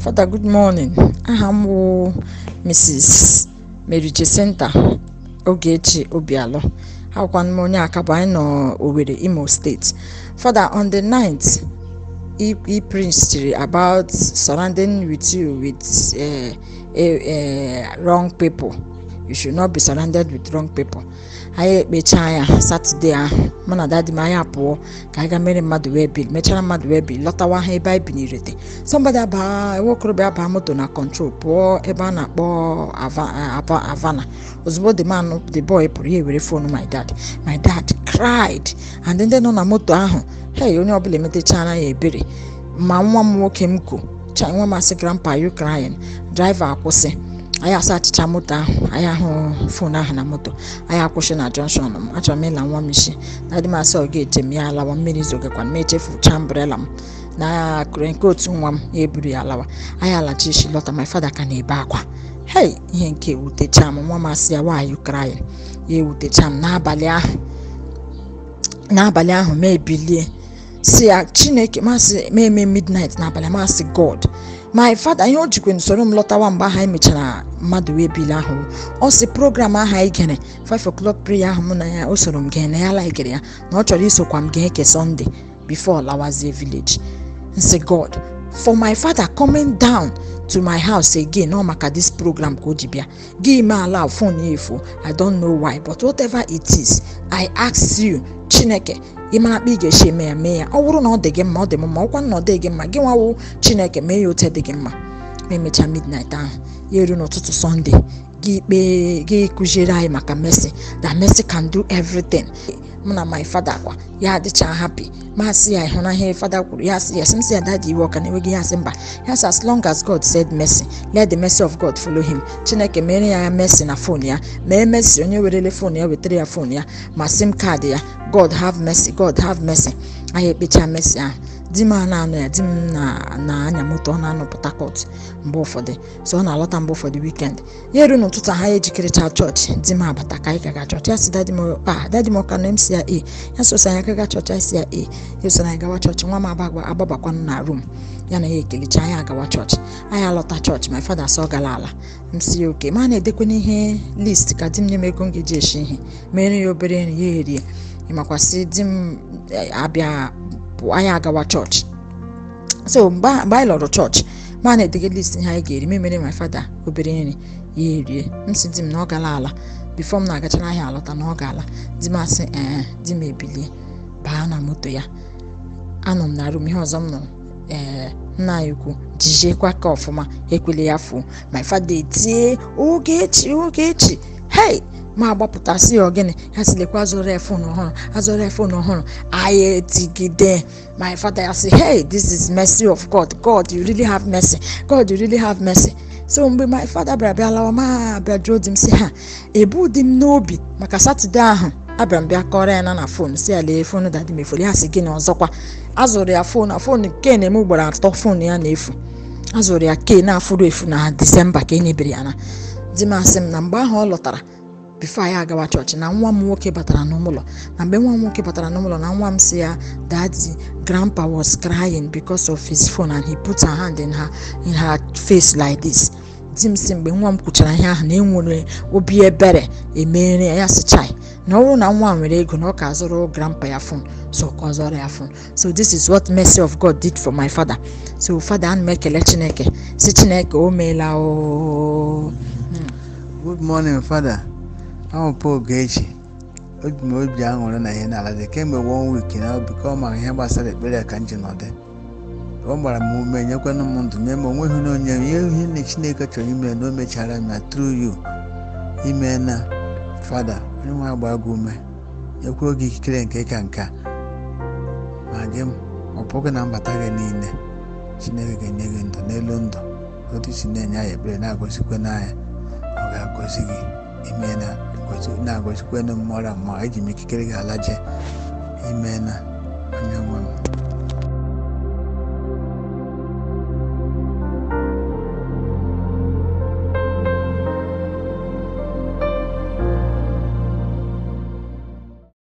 Father, good morning. I am Mrs. Mary Jacinta Ogechi Obialo. How can Monia Cabino over the Imo State? Father, on the 9th, he preached about surrounding with you with wrong people. You should not be surrounded with wrong people. I mechaya Saturday mana dadi maya po kaiga mere madu webi mechana madu webi lotawa he by binirete somebody ba wokro be aba moto na control po eba na po avana ozbo the man the boy pori e were phone my dad cried and then on a moto ahu hey onye obele metechana ya ebere ma nwa m woke mko cha nwa ma say grandpa you crying driver akwose I have sat Chamota, I have phone Hanamoto, I have question at Johnson, at a melon one machine. Nadima saw gate to me, allow 1 minute of a native for Chambrellam. Na crancoats one, every hour. I allege she lot of my father can a baqua. Hey, Yankee would the charm, Mamma, see why you crying. You would the charm Nabalia, who may be. See, I chinake must may me midnight, Nabalia must God. My father, I want you to so room lot one behind me, Chana, Madway Bilahu. Also, program a high cane, 5 o'clock prayer, Mona, also room gain, I like it. Not only so come get a Sunday before Lawazi village. And say, God, for my father coming down to my house again, no make this program, Kojibia. Give me a loud phone, I don't know why, but whatever it is, I ask you, Chineke. You might be a shame, may I will not the game more than one or the game. My game, I will chineke may you tell the game. May me midnight down. You do not to Sunday. Give me gay Kujerai Macamessi. That Messi can do everything. Mona, my father, ya the child happy. Mercy, I honor here, father. Yes, since your daddy walk and we get him back. Yes, as long as God said mercy, let the mercy of God follow him. Chineke, many are mercy in aphonia. May mercy on you with telephonia with triaphonia. Masim cardia. God have mercy, God have mercy. I hate bitch mercy. Dimana na mutona no potakot. Mbofode. So on a lot and for the weekend. Yeru no to high educated church. Dima batakaika church. Yes, daddy mo pa, daddy mo can MCA. Yes, so sayaka church, I see a. Yes, and I go church, Mama Bagua Ababakwana room. Yana church. I a lot of church, my father saw Galala. MCUK, Mane de Quini list, Kadim Yamekongi Jeshi. Many obedient ye. Imakwasi dim abia Ayagawa church. So by Lord Church, man at the list in high gate, remembering my father, who be any ye, Msidim Nogalala, before Nagachana lot and Nogala, Dimas Dime Billy, Bana Mutuya, Anom Narumi Hosomno, Nayuku, Jije Quakofoma, Equiliafu, my father, dear, oh, get you, oh, get you. Hey! Ma bapụta si ogene ya silekwa azọrọ phone ọhụrụ aye tigide my father ya say hey this is mercy of God you really have mercy so mgbe my father bịa lawa ma bịa jụọ dị m si ha ebu dị m n'obi maka Saturday ahụ abịa m bịa kọrọ na phone si ala phone daddy m efori ya si gị na ọzọkwa azọrọ ya phone nke na-eme ugboro atọ phone ya na-efu azọrọ ya ke na-afụrụ efu na December ka enyebere ya na dị m asị m na mgbe ahụ ọ lọtara before I go to church, na nwa m nwoke batara n'ụlọ. Na mgbe nwa m nwoke batara n'ụlọ na nwa m si ya, daddy, grandpa was crying because of his phone and he put her hand in her face like this. Di m si mgbe nwa m kwuchara ihe ahụ na enwere obi ebere emere ya si chai. Na ọrụ na nwa m nwere ego na ọ ka zụrụ grandpa ya phone. So ọ ka zụrụ ya phone. So this is what mercy of God did for my father. So father and mekele Chineke. Si Chineke o meela o. Good morning, father. I'm Paul Gacy. They came 1 week and I'll become my ambassador at Bella Canyon. Romba movement, you can't want to remember when you know you next snake at your email, no me challenge through you. Amen, father. No one about Gume. You could get clean cake and car. Madam, or pocket number tagging in there. She never can get into Nelondo. What is in the eye? Brain, I go sick when I go sick. Amen. Now, I was going to more and more. I make a larger. Amen.